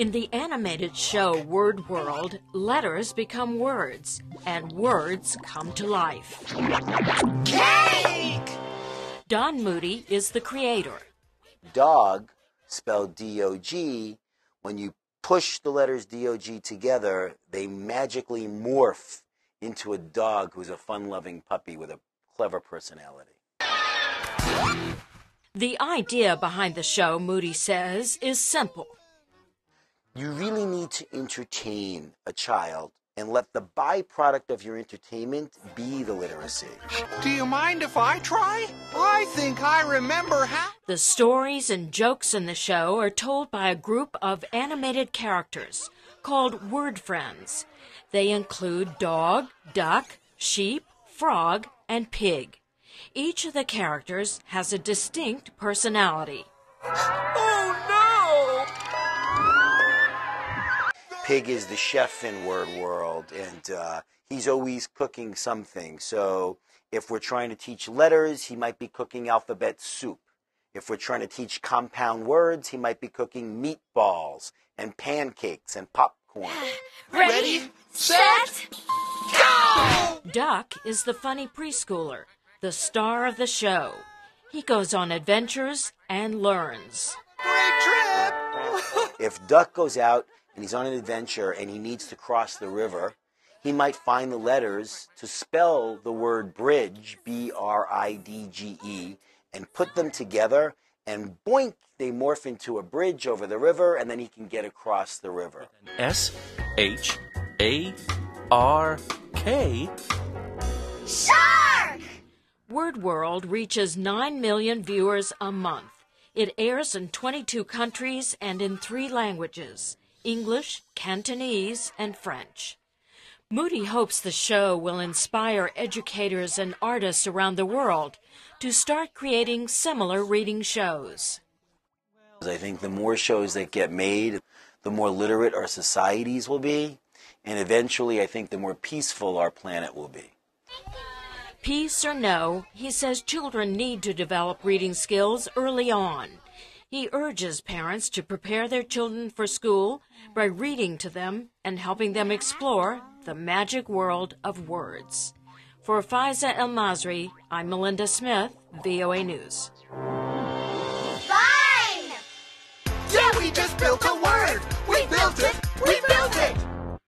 In the animated show Word World, letters become words, and words come to life. Cake! Don Moody is the creator. Dog, spelled D-O-G, when you push the letters D-O-G together, they magically morph into a dog who's a fun-loving puppy with a clever personality. The idea behind the show, Moody says, is simple. You really need to entertain a child and let the byproduct of your entertainment be the literacy. Do you mind if I try? I think I remember how... The stories and jokes in the show are told by a group of animated characters called word friends. They include dog, duck, sheep, frog, and pig. Each of the characters has a distinct personality. Oh, no! Pig is the chef in Word World, and he's always cooking something. So if we're trying to teach letters, he might be cooking alphabet soup. If we're trying to teach compound words, he might be cooking meatballs and pancakes and popcorn. Ready, set, go! Duck is the funny preschooler, the star of the show. He goes on adventures and learns. Great trip! If Duck goes out and he's on an adventure and he needs to cross the river, he might find the letters to spell the word bridge, B-R-I-D-G-E, and put them together, and boink, they morph into a bridge over the river, and then he can get across the river. S-H-A-R-K. Shark! Word World reaches 9 million viewers a month. It airs in 22 countries and in 3 languages, English, Cantonese, and French. Moody hopes the show will inspire educators and artists around the world to start creating similar reading shows. I think the more shows that get made, the more literate our societies will be, and eventually I think the more peaceful our planet will be. Peace or no, he says children need to develop reading skills early on. He urges parents to prepare their children for school by reading to them and helping them explore the magic world of words. For Faiza Elmasry, I'm Melinda Smith, VOA News. Fine! Yeah, we just built a